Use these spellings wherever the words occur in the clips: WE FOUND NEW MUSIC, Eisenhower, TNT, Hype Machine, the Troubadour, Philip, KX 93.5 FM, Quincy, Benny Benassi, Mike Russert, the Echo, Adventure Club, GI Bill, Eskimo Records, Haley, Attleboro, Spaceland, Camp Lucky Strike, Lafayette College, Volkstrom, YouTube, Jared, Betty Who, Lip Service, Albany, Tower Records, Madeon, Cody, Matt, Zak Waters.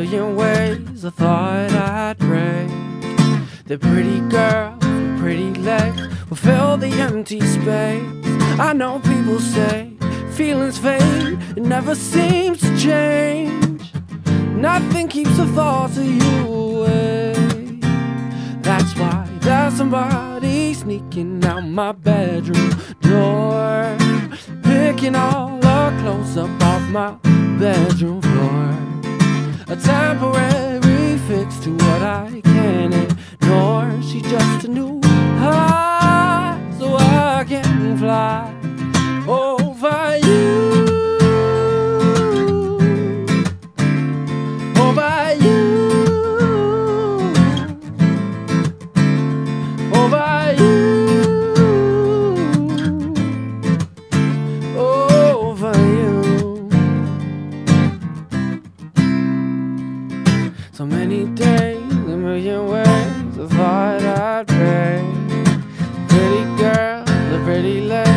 million ways I thought I'd break. The pretty girl, the pretty legs will fill the empty space. I know people say feelings fade, it never seems to change. Nothing keeps the thoughts of you away. That's why there's somebody sneaking out my bedroom door, picking all the clothes up off my bedroom floor. A temporary fix to what I can't ignore. She just a new high, so I can fly over you, over you. So many days, a million ways I thought I'd pray. Pretty girl, the pretty leg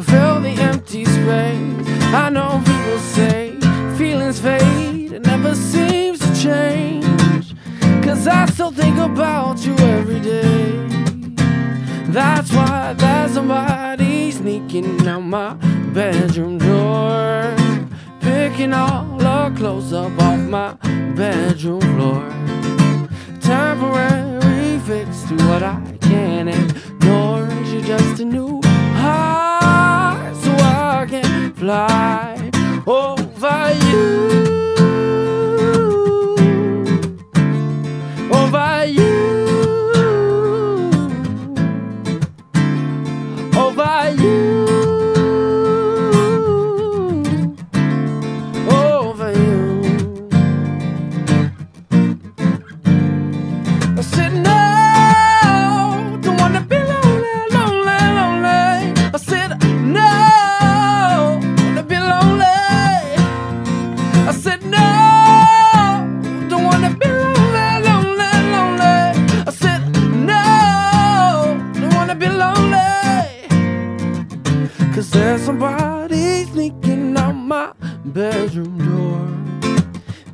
fill the empty space. I know people say feelings fade, it never seems to change. Cause I still think about you every day. That's why there's somebody sneaking out my bedroom door, picking all the clothes up off my bedroom floor. Temporary fix to what I can't ignore. You're just a new high, so I can fly over you, over you, over you. There's somebody sneaking out my bedroom door,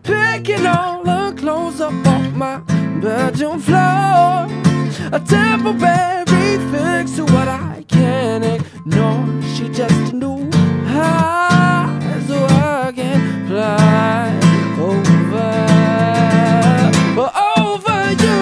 picking all the clothes up off my bedroom floor. A temporary fix to what I can't ignore. She just knew how, so I can fly over, over you.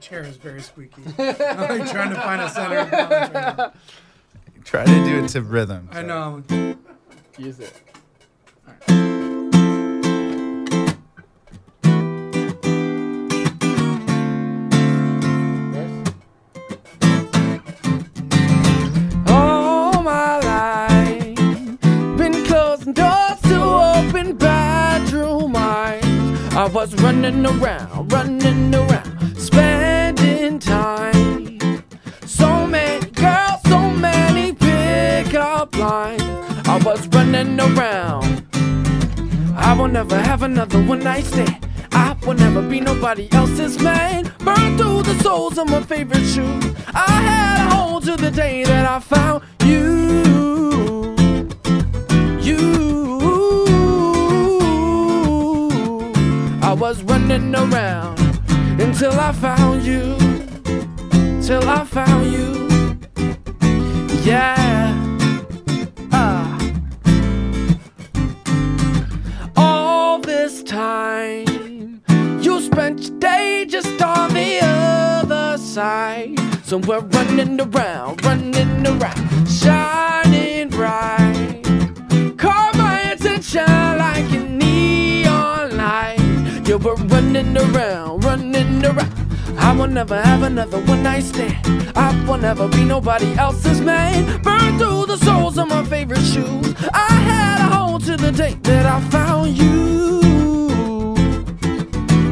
Chair is very squeaky. I'm like trying to find a center. Try to do it to rhythm. So. I know. Use it. All right. All my life, been closing doors to open bedroom eyes. I was running around, spending time. So many girls, so many pickup lines. I was running around. I will never have another one night stand. I will never be nobody else's man. Burned through the soles of my favorite shoes. I had a hold to the day that I found you. You. I was running around until I found you, till I found you, yeah. All this time, you spent your day just on the other side. So we're running around, shining bright. Caught my attention like a neon light. You were running around. I will never have another one night stand. I will never be nobody else's man. Burned through the soles of my favorite shoes. I had a hold to the day that I found you.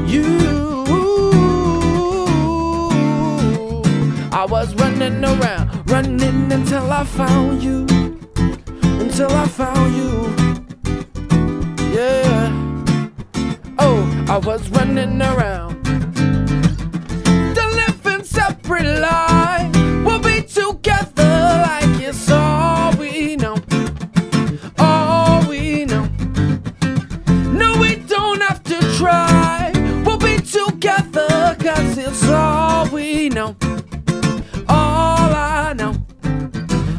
You. I was running around, running until I found you, until I found you, yeah. Oh, I was running around. To live in separate lives, we'll be together like it's all we know, all we know. No, we don't have to try, we'll be together cause it's all we know, all I know.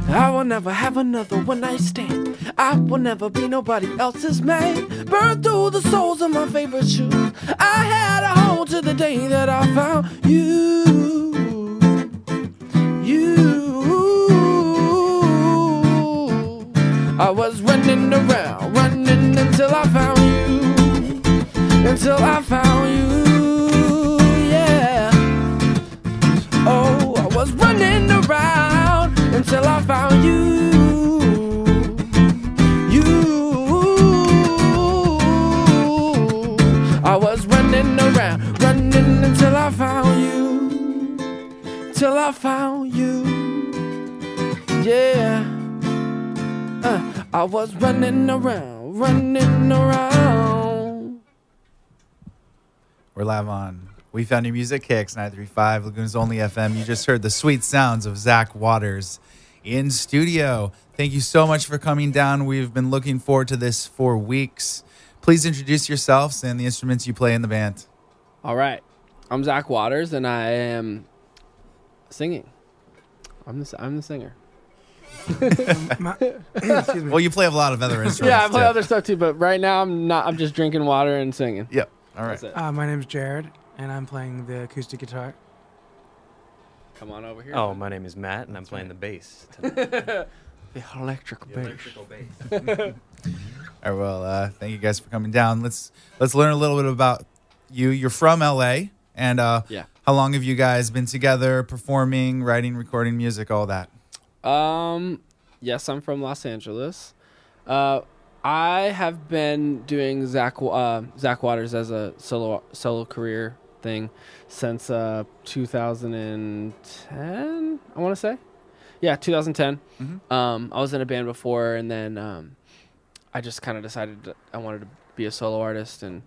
I will never have another one night stand. I will never be nobody else's man. Burned through the soles of my favorite shoes. I had a home to the day that I found you. You. I was running around, running until I found you. Until I found you, yeah. Oh, I was running around until I found you, you. I was running around, running until I found you, till I found you, yeah. I was running around, running around. We're live on We Found New Music, KX 93.5, Lagoon's Only FM. You just heard the sweet sounds of Zak Waters in studio. Thank you so much for coming down. We've been looking forward to this for weeks. Please introduce yourselves and the instruments you play in the band. All right. I'm Zak Waters, and I am singing. I'm the singer. Excuse me. Well, you play a lot of other instruments. Yeah, I play other stuff too, but right now I'm just drinking water and singing. Yep. All right. My name's Jared. And I'm playing the acoustic guitar. Come on over here. Oh, my name is Matt, and I'm playing the bass tonight. the electrical bass. All right, well, thank you guys for coming down. Let's learn a little bit about you. You're from L.A., and yeah. How long have you guys been together, performing, writing, recording music, all that? Yes, I'm from Los Angeles. I have been doing Zak Waters as a solo career thing since 2010, I want to say. Yeah, 2010. Mm-hmm. I was in a band before, and then I just kind of decided that I wanted to be a solo artist, and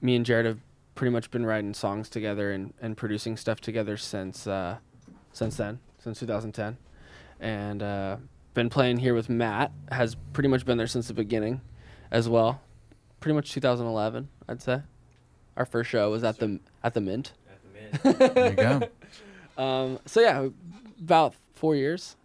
me and Jared have pretty much been writing songs together and producing stuff together since 2010. And been playing here with Matt, has pretty much been there since the beginning as well. Pretty much 2011, I'd say. Our first show was at the Mint. At the Mint. There you go. So yeah, about 4 years.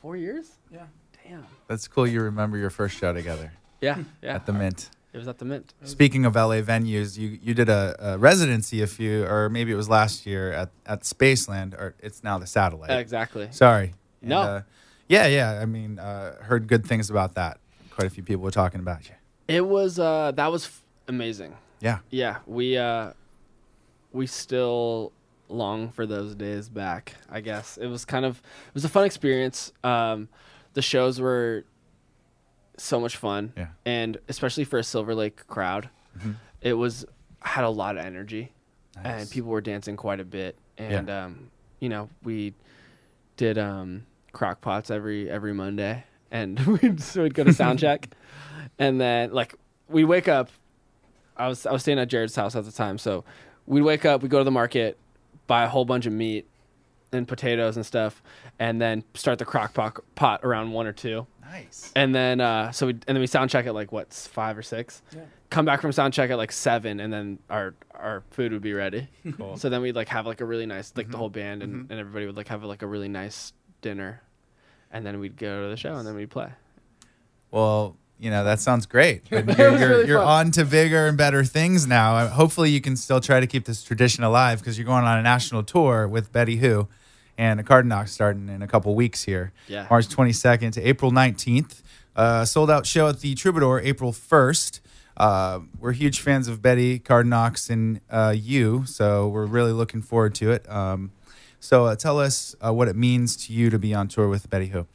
4 years? Yeah. Damn. That's cool you remember your first show together. Yeah, yeah. At the Mint. It was at the Mint. Speaking of LA venues, you did a residency or maybe it was last year at Spaceland, or it's now the Satellite. Exactly. Sorry. And, no. Yeah. I mean, heard good things about that. Quite a few people were talking about you. It was that was amazing. Yeah. Yeah, we still long for those days back, I guess. It was a fun experience. The shows were so much fun. Yeah. And especially for a Silver Lake crowd, mm-hmm. It had a lot of energy. Nice. And people were dancing quite a bit, and yeah. You know, we did crockpots every Monday, and we'd go to sound check, and then like we wake up. I was staying at Jared's house at the time, so we'd wake up, we'd go to the market, buy a whole bunch of meat and potatoes and stuff, and then start the crockpot around 1 or 2. Nice. And then we sound check at like 5 or 6. Yeah. Come back from sound check at like 7, and then our food would be ready. Cool. So then we'd like have like a really nice like mm-hmm. the whole band and, mm-hmm. and everybody would like have like a really nice dinner, and then we'd go to the show, and then we'd play. Well, you know, that sounds great. You're on to bigger and better things now. Hopefully you can still try to keep this tradition alive, because you're going on a national tour with Betty Who and a Cardiknox starting in a couple weeks here. Yeah. March 22nd to April 19th. Sold out show at the Troubadour April 1st. We're huge fans of Betty, Cardiknox, and you, so we're really looking forward to it. So tell us what it means to you to be on tour with Betty Who.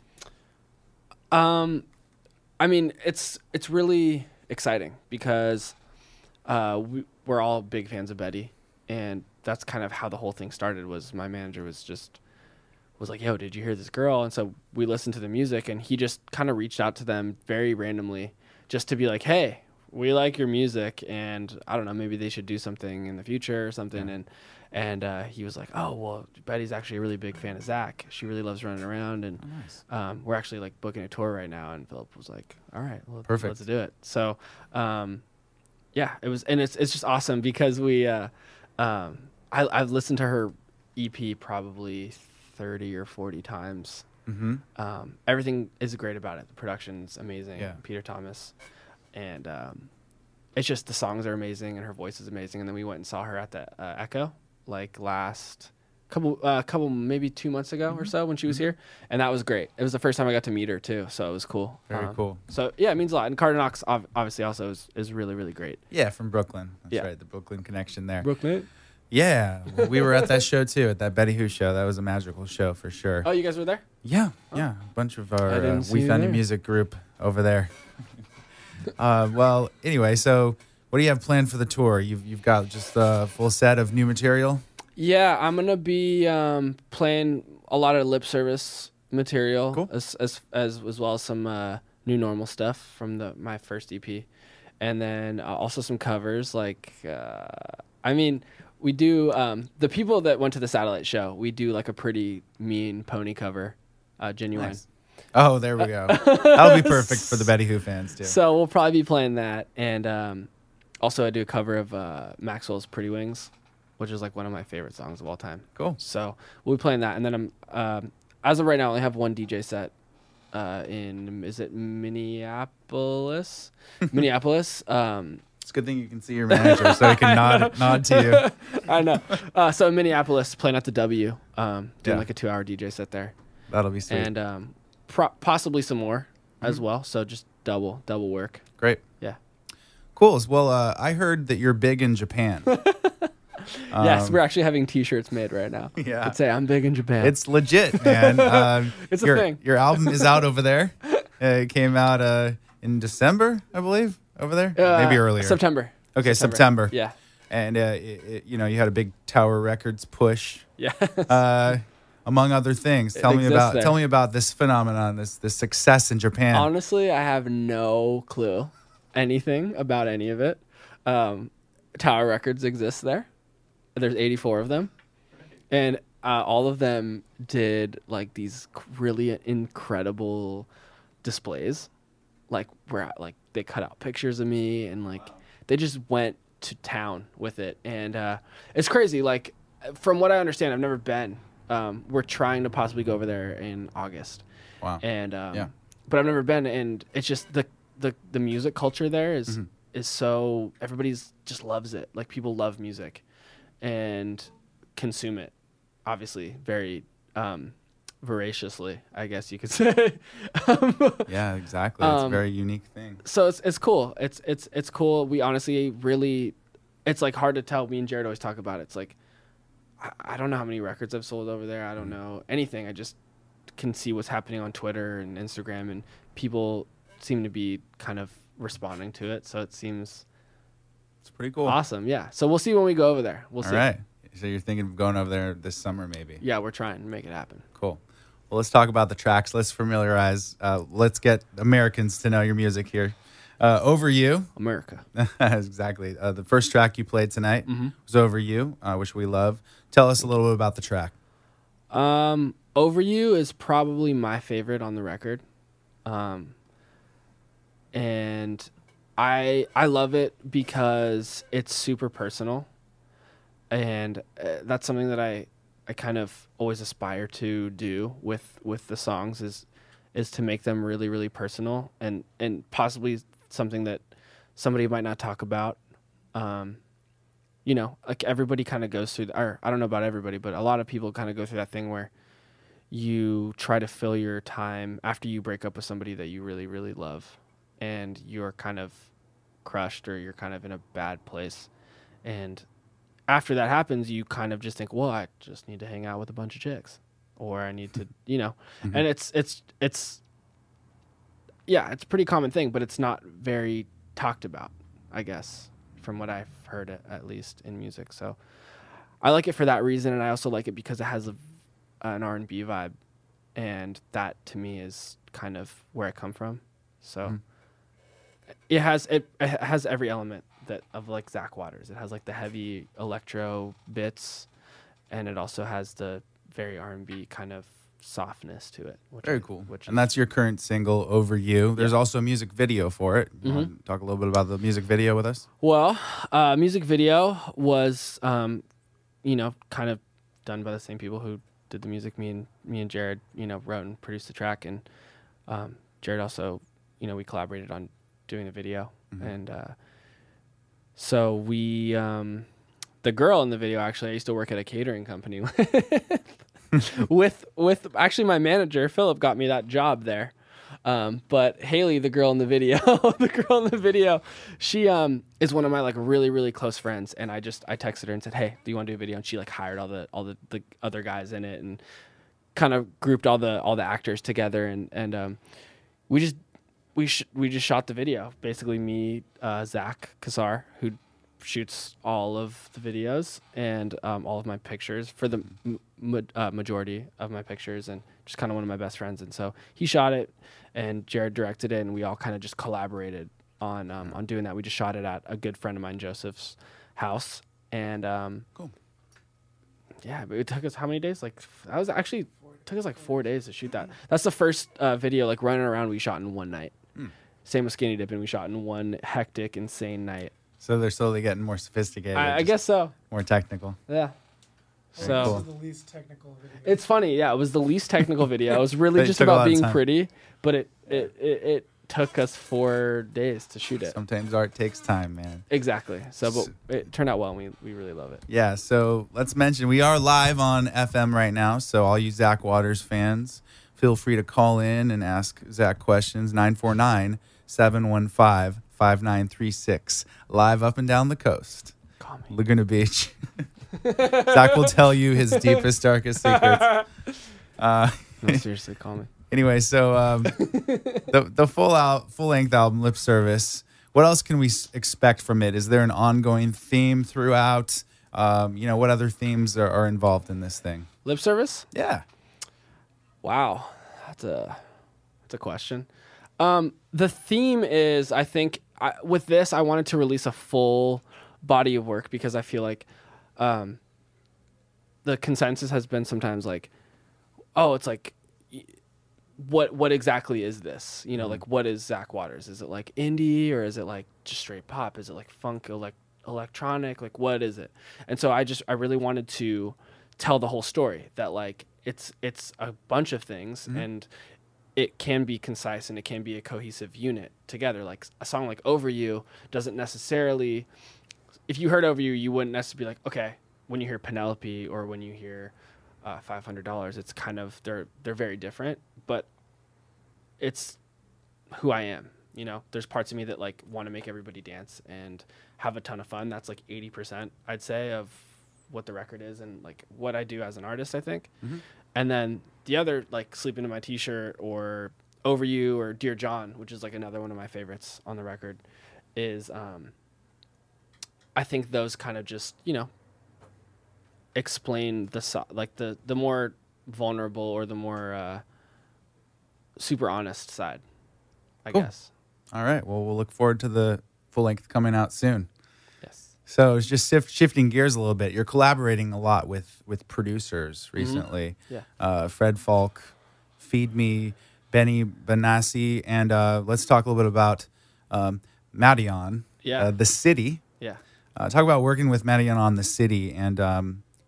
I mean, it's really exciting because we're all big fans of Betty. And that's kind of how the whole thing started. Was my manager was like, yo, did you hear this girl? And so we listened to the music, and he just kind of reached out to them very randomly just to be like, hey, we like your music, and I don't know, maybe they should do something in the future or something. Yeah. And he was like, oh, well, Betty's actually a really big fan of Zak. She really loves running around, and we're actually like booking a tour right now. And Philip was like, all right, well, perfect, let's do it. So yeah, it was, and it's just awesome because we I've listened to her EP probably 30 or 40 times. Mm-hmm. Everything is great about it. The production's amazing. Yeah. Peter Thomas. And it's just the songs are amazing and her voice is amazing. And then we went and saw her at the Echo like last couple maybe 2 months ago, mm-hmm, or so when she was, mm-hmm, here. And that was great. It was the first time I got to meet her too. So it was cool. Very cool. So yeah, it means a lot. And Cardiknox obviously also is really, really great. Yeah, from Brooklyn. That's right. The Brooklyn connection there. Brooklyn. Yeah, well, we were at that show too, at that Betty Who show. That was a magical show for sure. Oh, you guys were there? Yeah, yeah. A bunch of our We Found New Music group over there. Well, anyway, so what do you have planned for the tour? You've got just a full set of new material? Yeah, I'm going to be playing a lot of Lip Service material, cool, as well as some new normal stuff from my first EP. And then also some covers like, we do the people that went to the Satellite show, we do like a pretty mean pony cover, Genuine. Nice. Oh, there we go. That'll be perfect for the Betty Who fans too. So we'll probably be playing that, and also I do a cover of Maxwell's Pretty Wings, which is like one of my favorite songs of all time. Cool. So we'll be playing that, and then I'm as of right now I only have one DJ set in Minneapolis? Minneapolis. It's a good thing you can see your manager so he can nod to you. I know. So in Minneapolis, playing at the W, doing like a 2-hour DJ set there. That'll be sweet. And possibly some more, mm-hmm, as well. So just double work. Great. Yeah. Cool. Well, I heard that you're big in Japan. Yes, we're actually having T-shirts made right now. Yeah. I'd say I'm big in Japan. It's legit, man. It's a thing. Your album is out over there. It came out in December, I believe. Over there? Maybe earlier. September. Okay, September. Yeah. And, you know, you had a big Tower Records push. Yeah. Among other things. Tell me about this phenomenon, this success in Japan. Honestly, I have no clue anything about any of it. Tower Records exists there. There's 84 of them. And all of them did, like, these really incredible displays. Like, they cut out pictures of me, and like they just went to town with it, and it's crazy. Like, from what I understand, I've never been. We're trying to possibly go over there in August. Wow. And but I've never been, and it's just the music culture there is, mm-hmm, is so, everybody's just loves it. Like, people love music and consume it, obviously very voraciously, I guess you could say. Yeah, exactly. It's a very unique thing. So it's cool. It's cool. We honestly really, it's like hard to tell. Me and Jared always talk about it. It's like, I don't know how many records I've sold over there. I don't know anything. I just can see what's happening on Twitter and Instagram, and people seem to be kind of responding to it. So it seems, it's pretty cool. Awesome. Yeah. So we'll see when we go over there. We'll see. All right. So you're thinking of going over there this summer, maybe? Yeah, we're trying to make it happen. Cool. Well, let's talk about the tracks. Let's familiarize. Let's get Americans to know your music here. Over You. America. Exactly. The first track you played tonight, mm-hmm, was Over You, which we love. Tell us a little bit about the track. Over You is probably my favorite on the record. And I love it because it's super personal. And that's something that I kind of always aspire to do with the songs is to make them really, really personal, and possibly something that somebody might not talk about. You know, like, everybody kind of goes through, or I don't know about everybody, but a lot of people kind of go through that thing where you try to fill your time after you break up with somebody that you really, really love, and you're kind of crushed, or you're kind of in a bad place. And after that happens, you kind of just think, well, I just need to hang out with a bunch of chicks, or I need to, you know, mm-hmm, and it's a pretty common thing, but it's not very talked about, I guess, from what I've heard at least in music. So I like it for that reason, and I also like it because it has an R&B vibe, and that to me is kind of where I come from. So it has every element that of like Zak Waters. It has like the heavy electro bits, and it also has the very R&B kind of softness to it. Which that's your current single, Over You. There's also a music video for it. You want to talk a little bit about the music video with us? Well, music video was, you know, kind of done by the same people who did the music. Me and Jared, you know, wrote and produced the track, and Jared also, you know, we collaborated on doing the video, and so we, the girl in the video, actually, I used to work at a catering company with actually my manager Philip got me that job there, but Haley, the girl in the video, she is one of my like really close friends, and I texted her and said, hey, do you want to do a video? And she like hired all the other guys in it and kind of grouped all the actors together, and we just shot the video. Basically me, Zak Kassar, who shoots all of the videos and all of my pictures for the majority of my pictures, and just kind of one of my best friends, and so he shot it and Jared directed it, and we all kind of just collaborated on doing that. We just shot it at a good friend of mine, Joseph's house, and cool. Yeah, but it took us how many days? Like I was actually it took us like 4 days to shoot that. That's the first video like running around we shot in one night. Same with Skinny Dippin', we shot in one hectic insane night. So they're slowly getting more sophisticated. I guess so. More technical. Yeah. So this is the least technical video. It's funny, yeah. It was the least technical video. It was really just about being pretty, but it took us 4 days to shoot it. Sometimes art takes time, man. Exactly. So, but it turned out well, and we really love it. Yeah. So let's mention we are live on FM right now. So all you Zak Waters fans, feel free to call in and ask Zak questions. 949-715-5936. Live up and down the coast. Call me. Laguna Beach. Zak will tell you his deepest, darkest secrets. No, seriously, call me. Anyway, so the full-length album, Lip Service, what else can we expect from it? Is there an ongoing theme throughout? You know, what other themes are involved in this thing? Lip Service? Yeah. Wow. That's a question. The theme is, I think, with this, I wanted to release a full body of work, because I feel like the consensus has been sometimes like, oh, it's like, what exactly is this? You know, like, what is Zak Waters? Is it like indie, or is it like just straight pop? Is it like funk, electronic? Like, what is it? And so I really wanted to tell the whole story, that like, it's a bunch of things, and it can be concise and it can be a cohesive unit together. Like a song like Over You doesn't necessarily, if you heard Over You, you wouldn't necessarily be like, okay, when you hear Penelope or when you hear $500, it's kind of, they're very different, but it's who I am. You know, there's parts of me that like want to make everybody dance and have a ton of fun. That's like 80%, I'd say, of what the record is and like what I do as an artist, I think. And then the other, like Sleeping in My T-Shirt or Over You or Dear John, which is like another one of my favorites on the record, is I think those kind of just, you know, explain the more vulnerable or the more super honest side, I guess. All right. Well, we'll look forward to the full length coming out soon. So it's just shifting gears a little bit. You're collaborating a lot with producers recently. Yeah. Fred Falk, Feed Me, Benny Benassi, and let's talk a little bit about Madeon, The City. Yeah. Talk about working with Madeon on The City and,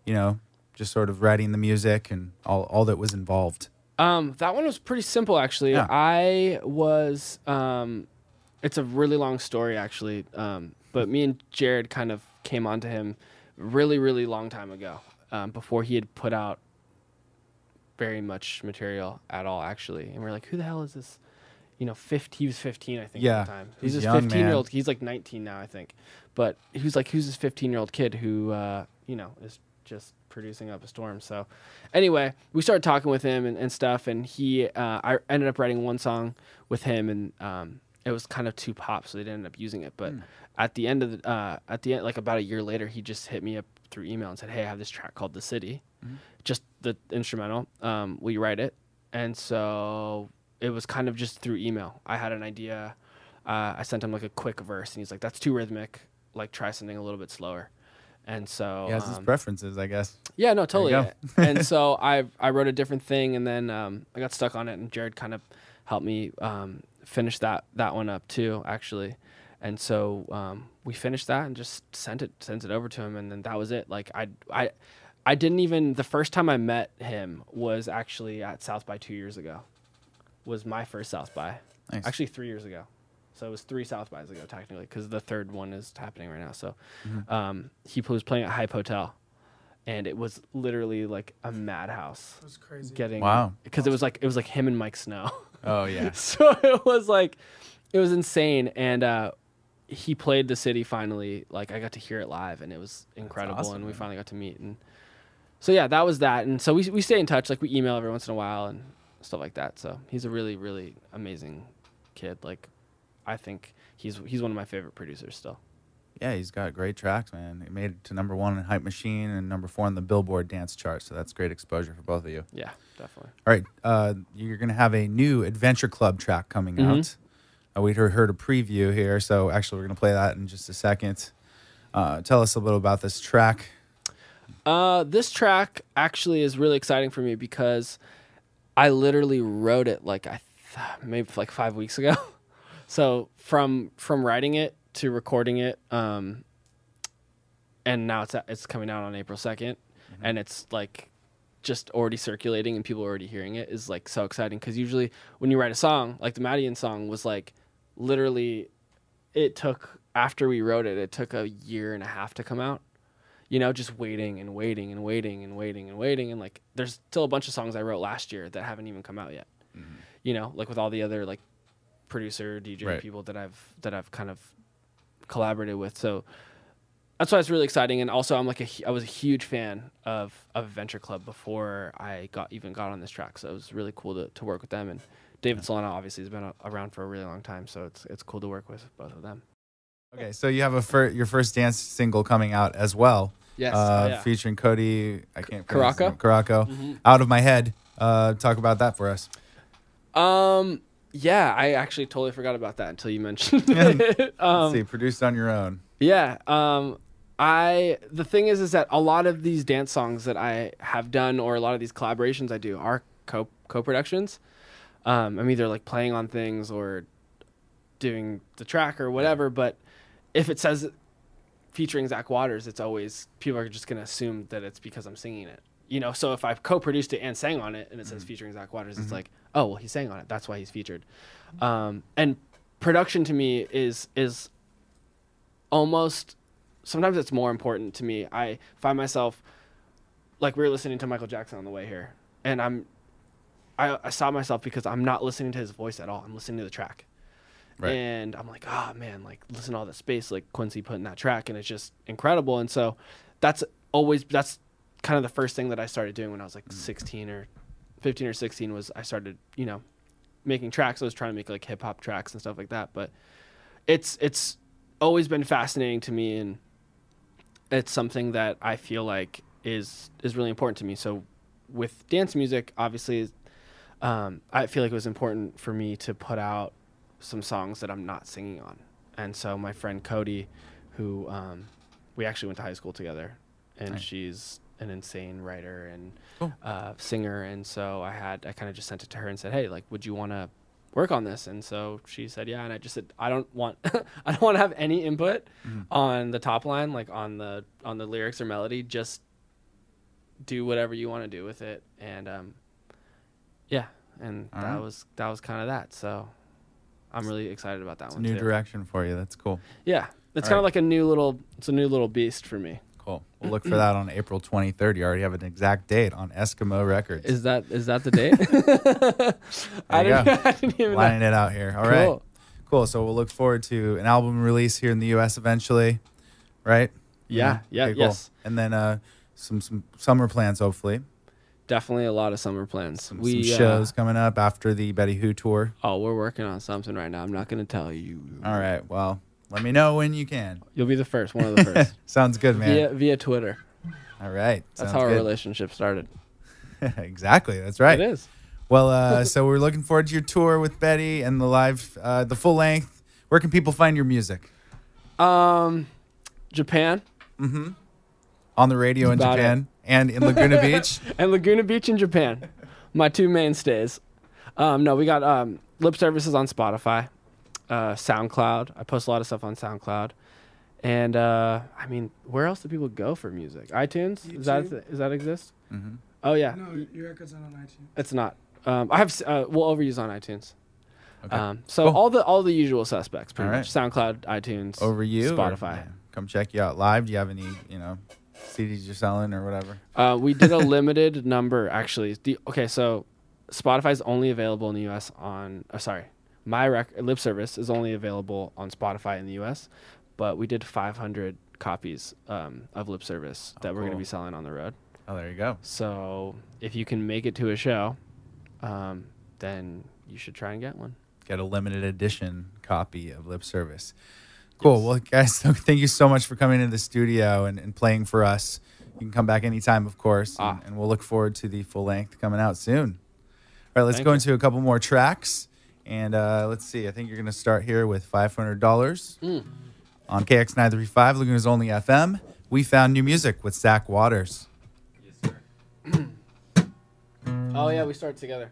you know, just sort of writing the music and all that was involved. That one was pretty simple, actually. Yeah. I was, it's a really long story, actually. But me and Jared kind of came onto him really long time ago, before he had put out very much material at all, actually. And we're like, who the hell is this? You know, he was 15, I think, at the time. He's this 15-year-old. He's like 19 now, I think. But he was like, who's this 15-year-old kid who, you know, is just producing up a storm? So anyway, we started talking with him and stuff. And he, I ended up writing one song with him, and it was kind of too pop, so they didn't end up using it. But at the end, like about a year later, he just hit me up through email and said, hey, I have this track called The City, just the instrumental. Will you write it? And so it was kind of just through email. I had an idea. I sent him like a quick verse, and he's like, that's too rhythmic. Like, try something a little bit slower. And so he has his preferences, I guess. Yeah, no, totally. Yeah. And so I wrote a different thing, and then I got stuck on it, and Jared kind of helped me finish that one up too, actually. And so we finished that and just sent it over to him, and then that was it. Like I didn't even, the first time I met him was actually at South by 2 years ago. Was my first South by. Nice. Actually 3 years ago. So it was 3 South bys ago, technically, because the third one is happening right now. So he was playing at Hype Hotel, and it was literally like a madhouse. It was crazy. Wow. Because it was like him and Miike Snow. Oh, yeah. So it was insane. And he played The City finally. Like, I got to hear it live, and it was incredible. Awesome, and we finally got to meet. And so, yeah, that was that. And so we stay in touch. Like, we email every once in a while and stuff like that. So he's a really, really amazing kid. Like, I think he's one of my favorite producers still. Yeah, he's got great tracks, man. He made it to #1 in Hype Machine and #4 on the Billboard dance chart, so that's great exposure for both of you. Yeah, definitely. All right, you're going to have a new Adventure Club track coming out. We heard a preview here, so actually we're going to play that in just a second. Tell us a little about this track. This track actually is really exciting for me because I literally wrote it like maybe like 5 weeks ago. So from writing it to recording it, and now it's coming out on April 2nd, and it's like just already circulating and people are already hearing it is like so exciting, because usually when you write a song, like the Madeon song was like literally, it took, after we wrote it, it took a year and a half to come out. You know, just waiting and waiting and waiting and waiting and waiting, and like there's still a bunch of songs I wrote last year that haven't even come out yet. You know, like with all the other like producer, DJ, people that I've kind of collaborated with. So that's why it's really exciting. And also, I was a huge fan of Adventure Club before I even got on this track. So it was really cool to work with them. And David Solano obviously has been around for a really long time. So it's cool to work with both of them. Okay, so you have your first dance single coming out as well. Yes, yeah. Featuring Cody. I can't pronounce his name. Caraco. Out of My Head. Talk about that for us. Yeah, I actually totally forgot about that until you mentioned it. Let's see, produced on your own. Yeah. The thing is that a lot of these dance songs that I have done, or a lot of these collaborations I do, are co-productions. I'm either like playing on things or doing the track or whatever, but if it says featuring Zak Waters, it's always, people are just going to assume that it's because I'm singing it. You know, so if I've co-produced it and sang on it, and it says featuring Zak Waters, it's like, oh, well, he sang on it. That's why he's featured. And production to me is almost, sometimes it's more important to me. I find myself, like we were listening to Michael Jackson on the way here, and I saw myself, because I'm not listening to his voice at all. I'm listening to the track. Right. And I'm like, oh, man, like listen to all the space like Quincy put in that track, and it's just incredible. And so that's kind of the first thing that I started doing when I was like 16 or 15 or 16 was I started, you know, making tracks. I was trying to make like hip hop tracks and stuff like that, but it's always been fascinating to me, and it's something that I feel like is really important to me. So with dance music, obviously, I feel like it was important for me to put out some songs that I'm not singing on. And so my friend Cody, who we actually went to high school together, and she's an insane writer and singer, and so I kind of just sent it to her and said, hey, like, would you want to work on this? And so she said yeah, and I just said, I don't want to have any input on the top line, like on the lyrics or melody. Just do whatever you want to do with it. And yeah, and that was kind of that. So I'm really excited about that one. It's a new direction for you. That's cool. Yeah, it's kind of like it's a new little beast for me. Cool. We'll look for that on April 23rd. You already have an exact date on Eskimo Records. Is that the date? I didn't even lining know. It out here. All cool. Right. Cool. So we'll look forward to an album release here in the U.S. eventually, right? Yeah. Yeah. Okay, cool. Yes. And then some summer plans, hopefully. Definitely a lot of summer plans. Some shows coming up after the Betty Who tour. Oh, we're working on something right now. I'm not going to tell you. All right. Well. Let me know when you can. You'll be the first, one of the first. Sounds good, man. Via Twitter. All right. That's how our relationship started. Exactly. That's right. It is. Well, so we're looking forward to your tour with Betty and the live, the full length. Where can people find your music? Japan. Mm-hmm. On the radio in Japan and in Laguna Beach. And Laguna Beach in Japan. My two mainstays. No, we got Lip Services on Spotify, SoundCloud. I post a lot of stuff on SoundCloud. And, I mean, where else do people go for music? iTunes? YouTube? Does that exist? Mm-hmm. Oh, yeah. No, your record's not on iTunes. It's not. I have we'll overuse on iTunes. Okay. So cool. all the usual suspects, pretty much. SoundCloud, iTunes, Spotify. Or, yeah, come check you out live. Do you have any, you know, CDs you're selling or whatever? We did a limited number, actually. Okay, so Spotify's only available in the U.S. on. Oh, sorry, Lip Service is only available on Spotify in the U.S. But we did 500 copies of Lip Service that we're going to be selling on the road. Oh, there you go. So if you can make it to a show, then you should try and get one. Get a limited edition copy of Lip Service. Cool. Yes. Well, guys, thank you so much for coming into the studio and playing for us. You can come back anytime, of course, and we'll look forward to the full length coming out soon. All right, let's go into a couple more tracks. And let's see. I think you're going to start here with $500 on KX 93.5, Laguna's Only FM. We Found New Music with Zak Waters. Yes, sir. Oh, yeah, we start together.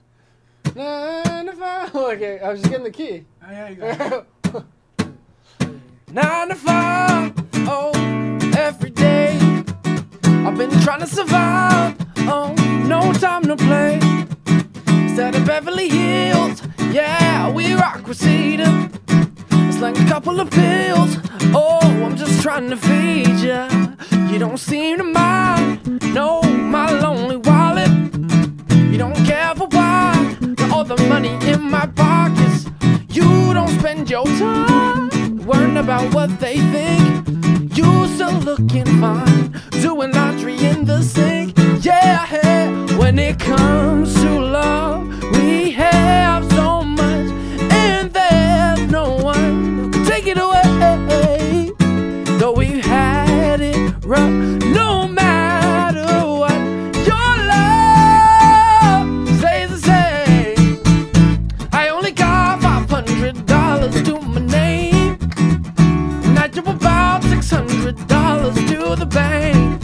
9 to 5. Okay, I was just getting the key. Oh, yeah, you got it. 9 to 5, oh, every day. I've been trying to survive, oh, no time to play. Instead of Beverly Hills, yeah, we rock with Cedar. It's like a couple of pills, oh, I'm just trying to feed ya. You don't seem to mind, no, my lonely wallet. You don't care for why, all the money in my pockets. You don't spend your time worrying about what they think. You still looking fine, doing laundry in the sink. Yeah, hey, when it comes to love, we have so much, and there's no one who can take it away. Though we've had it rough, no matter what, your love stays the same. I only got $500 to my name, and I do about $600 to the bank.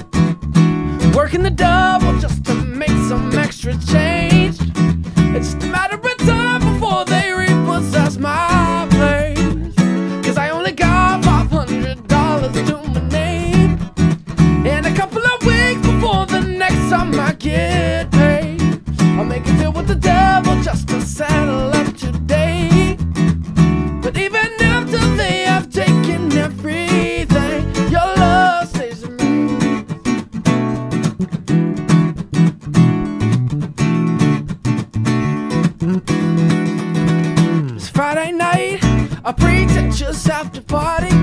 Working the double just to make some extra change. It's just a matter of time before they repossess my place. Cause I only got $500 to my name, and a couple of weeks before the next time I get paid, I'll make a deal with the devil just to settle up today. But even after they have taken everything, your love stays in me. Friday night, a pretentious after party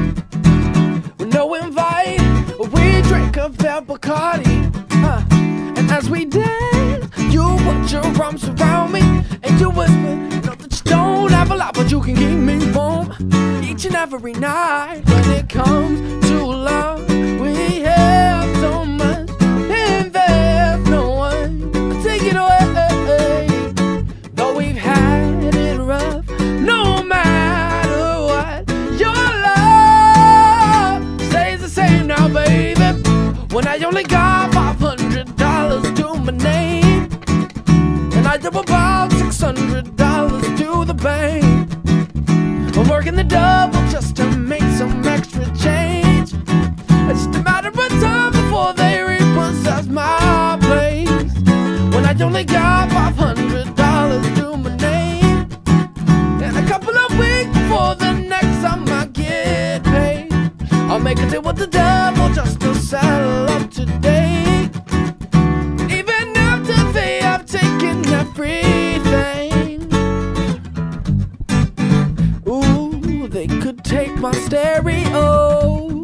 with no invite. We drink a fair Bacardi, and as we dance, you put your arms around me and you whisper, "Know that you don't have a lot, but you can keep me warm each and every night." When it comes to love, we have so much, and there's no one who can take it away. Though we've had it rough, no matter what, your love stays the same now, baby. When I only got $500 to my name, and I do about $600 to the bank, I'm working the double just to make some extra change. It's just a matter of time before they repossess my place. When I only got $500 to my name, a couple of weeks before the next time I get paid, I'll make a deal with the devil just to settle up today. Even after they have taken everything, ooh, they could take my stereo,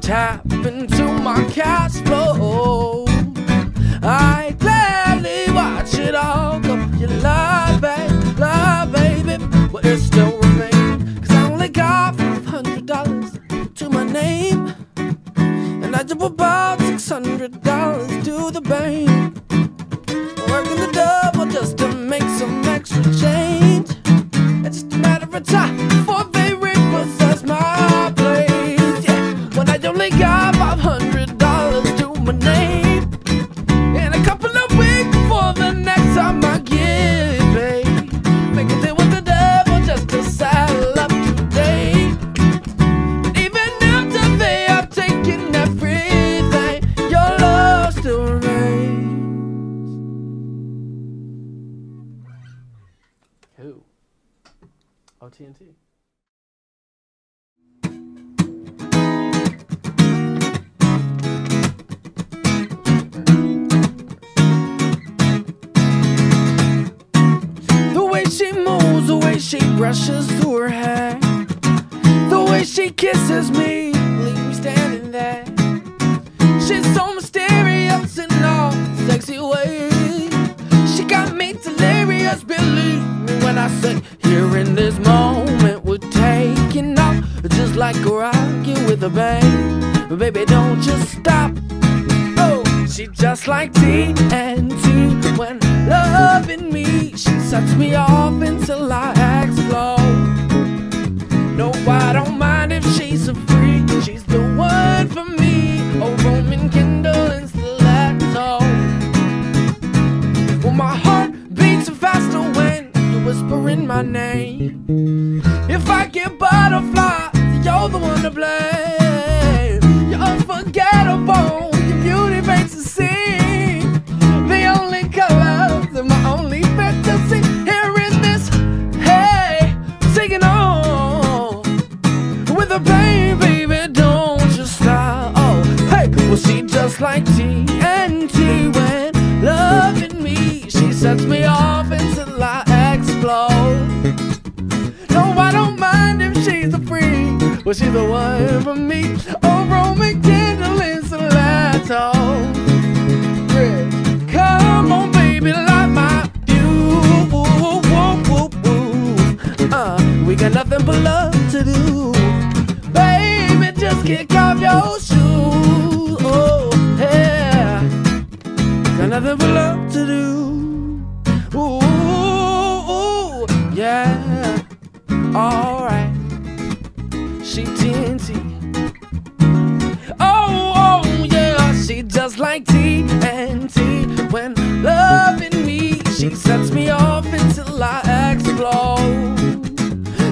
tap into my cash flow. I gladly watch it all come. You love, baby. Love, baby, but it still remains. Cause I only got $500 to my name, and I do about $600 $100 to the bank, working the double just to make some extra change. It's just a matter of time before they repossess my place. Yeah, when I only got $500 to my name, in a couple of weeks before the next time I get paid, make a deal with the devil just to saddle up today. And even after they have taken everything, your love still reigns. Who? Oh, TNT. She moves, the way she brushes through her hair, the way she kisses me, leave me standing there. She's so mysterious in all sexy ways. She got me delirious, believe me when I say, here in this moment we're taking off, just like a rocket with a bang. Baby, don't just stop. She just like TNT when loving me. She sets me off until I explode. No, I don't mind if she's a freak. She's the one for me. Oh, Roman Kindle and Stiletto. Well, my heart beats faster when you whisper in my name. If I get butterflies, you're the one to blame. You're unforgettable. Beauty makes us sing. The only colors and my only fantasy. Here in this, hey, singing on with the pain, baby, don't you stop. Oh, hey, well she just like TNT when loving me. She sets me off until I explode. No, I don't mind if she's a freak. Well, she's the one for me. Oh, Roman Kindle is a come on, baby, light my fuse. We got nothing but love to do. Baby, just kick off your shoes. Oh, yeah, got nothing but love to do. Ooh, yeah, all right. She TNT. She just like TNT when loving me. She sets me off until I explode.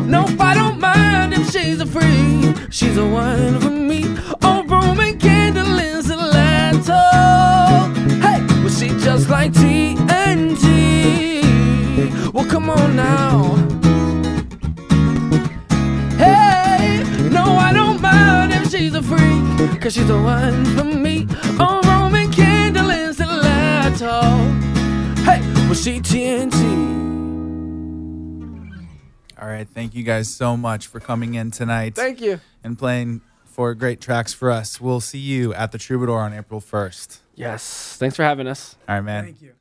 No, I don't mind if she's a freak. She's the one for me. Oh, Roman Candle is a lantern. Hey, well, she just like TNT. Well, come on now. Hey, no, I don't mind if she's a freak. Cause she's the one for me. Oh, Roman Candle is the lato. Hey, well she TNT. Alright, thank you guys so much for coming in tonight. Thank you. And playing four great tracks for us. We'll see you at the Troubadour on April 1st. Yes, thanks for having us. Alright, man. Thank you.